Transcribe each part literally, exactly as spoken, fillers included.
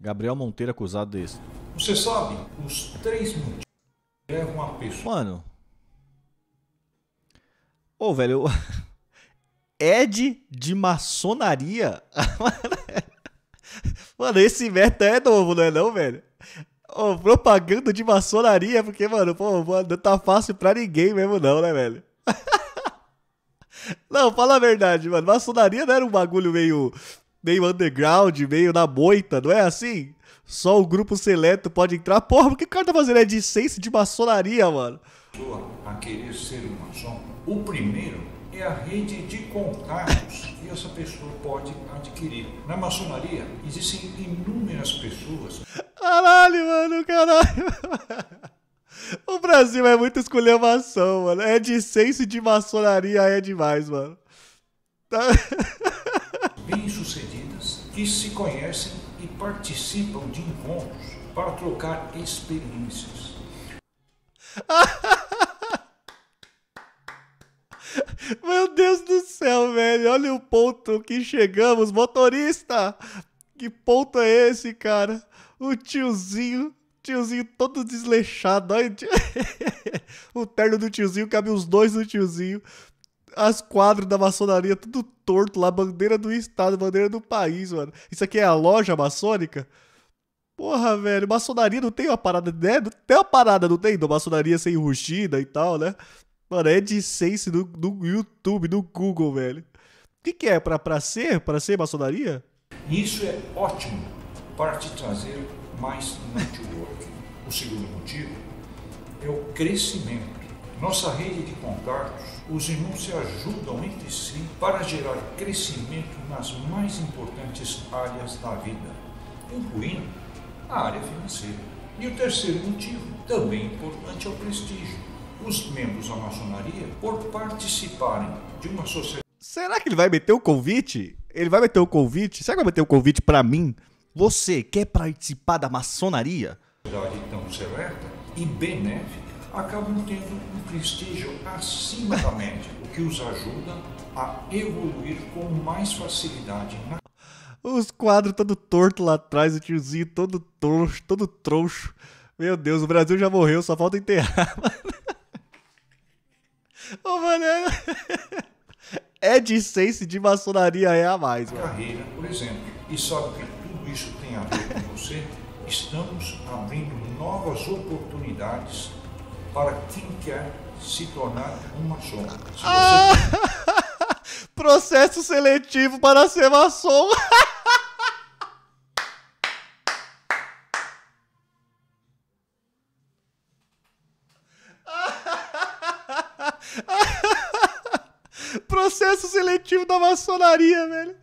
Gabriel Monteiro acusado desse. Você sabe os três motivos que levam a pessoa... Mano. Ô, velho. Ed de maçonaria? Mano, esse meta é novo, não é não, velho? Ô, propaganda de maçonaria, porque, mano, pô, mano, não tá fácil pra ninguém mesmo não, né, velho? Não, fala a verdade, mano. Maçonaria não era um bagulho meio... meio underground, meio na moita, não é assim? Só o grupo seleto pode entrar. Porra, por que o cara tá fazendo é de sense de maçonaria, mano? A querer ser um maçom, o primeiro é a rede de contatos que essa pessoa pode adquirir. Na maçonaria existem inúmeras pessoas. Caralho, mano, caralho. O Brasil é muito esculhambação, mano. É de sense de maçonaria, é demais, mano. Tá... bem-sucedidas, que se conhecem e participam de encontros para trocar experiências. Meu Deus do céu, velho. Olha o ponto que chegamos, motorista. Que ponto é esse, cara? O tiozinho, tiozinho todo desleixado. O terno do tiozinho, cabe os dois do tiozinho. As quadras da maçonaria, tudo torto lá, bandeira do estado, bandeira do país, mano. Isso aqui é a loja maçônica? Porra, velho, maçonaria não tem uma parada, né? Não tem uma parada, não tem? Da maçonaria sem rugida e tal, né? Mano, é de sense no, no YouTube, no Google, velho. O que que é? Pra, pra ser? Pra ser maçonaria? Isso é ótimo para te trazer mais network. O segundo motivo é o crescimento. Nossa rede de contatos, os irmãos se ajudam entre si para gerar crescimento nas mais importantes áreas da vida, incluindo a área financeira. E o terceiro motivo, também importante, é o prestígio. Os membros da maçonaria, por participarem de uma sociedade... Será que ele vai meter o convite? Ele vai meter o convite? Será que vai meter o convite para mim? Você quer participar da maçonaria? Sociedade tão seleta e benéfica, acabam tendo um prestígio acima da média, o que os ajuda a evoluir com mais facilidade. Os quadros todo torto lá atrás, o tiozinho todo troncho, todo troncho. Meu Deus, o Brasil já morreu, só falta enterrar. Ô, mano, é de sense de maçonaria é a mais, mano. Carreira, por exemplo, e sabe que tudo isso tem a ver com você? Estamos abrindo novas oportunidades para quem quer se tornar um maçom. Se você... ah! Processo seletivo para ser maçom. Processo seletivo da maçonaria, velho.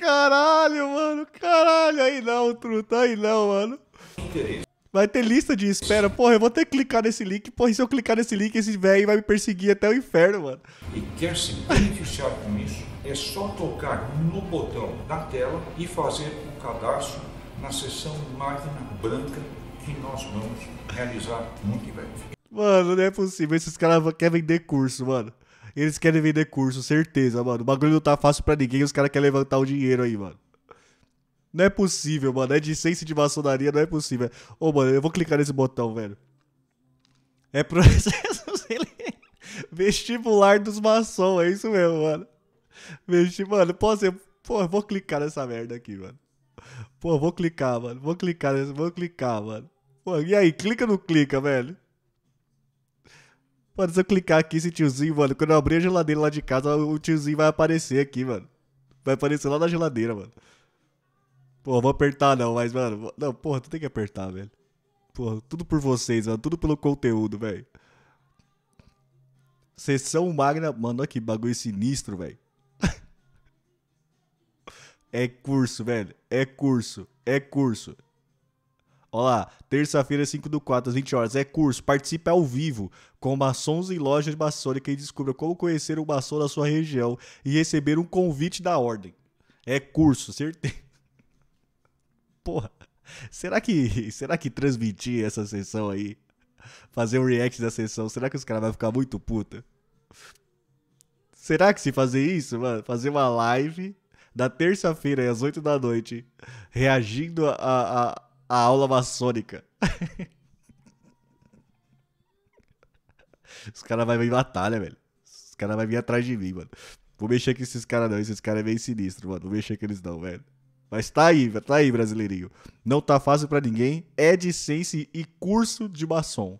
Caralho, mano. Caralho. Aí não, truta. Aí não, mano. Interesse. Vai ter lista de espera. Porra, eu vou ter que clicar nesse link. Porra, e se eu clicar nesse link, esse velho vai me perseguir até o inferno, mano. E quer se beneficiar com isso, é só tocar no botão da tela e fazer o cadastro na seção Máquina Branca que nós vamos realizar muito em breve. Mano, não é possível. Esses caras querem vender curso, mano. Eles querem vender curso, certeza, mano. O bagulho não tá fácil pra ninguém. Os caras querem levantar o dinheiro aí, mano. Não é possível, mano. É de sense de maçonaria, não é possível. Ô, oh, mano, eu vou clicar nesse botão, velho. É processo vestibular dos maçons, é isso mesmo, mano. Vestibular, mano, posso... Pô, eu vou clicar nessa merda aqui, mano. Pô, eu vou clicar, mano. Vou clicar, nessa... vou clicar, mano. Pô, e aí, clica ou não clica, velho? Mano, se eu clicar aqui, esse tiozinho, mano, quando eu abrir a geladeira lá de casa, o tiozinho vai aparecer aqui, mano. Vai aparecer lá na geladeira, mano. Pô, vou apertar não, mas, mano... Não, porra, tu tem que apertar, velho. Porra, tudo por vocês, mano. Tudo pelo conteúdo, velho. Sessão Magna... Mano, olha que bagulho sinistro, velho. É curso, velho. É curso. É curso. Olha lá. Terça-feira, cinco do quatro, às vinte horas. É curso. Participe ao vivo com maçons e lojas maçônicas e descubra como conhecer um maçom da sua região e receber um convite da ordem. É curso, certeza. Porra, será que, será que transmitir essa sessão aí, fazer um react da sessão, será que os caras vão ficar muito puta? Será que se fazer isso, mano, fazer uma live, na terça-feira, às oito da noite, reagindo a, a, a aula maçônica. Os caras vão me matar, né, velho? Os caras vão vir atrás de mim, mano. Vou mexer com esses caras não, esses caras é meio sinistro, mano. Vou mexer com eles não, velho. Mas tá aí, tá aí, brasileirinho. Não tá fácil pra ninguém. É dissense e curso de maçom.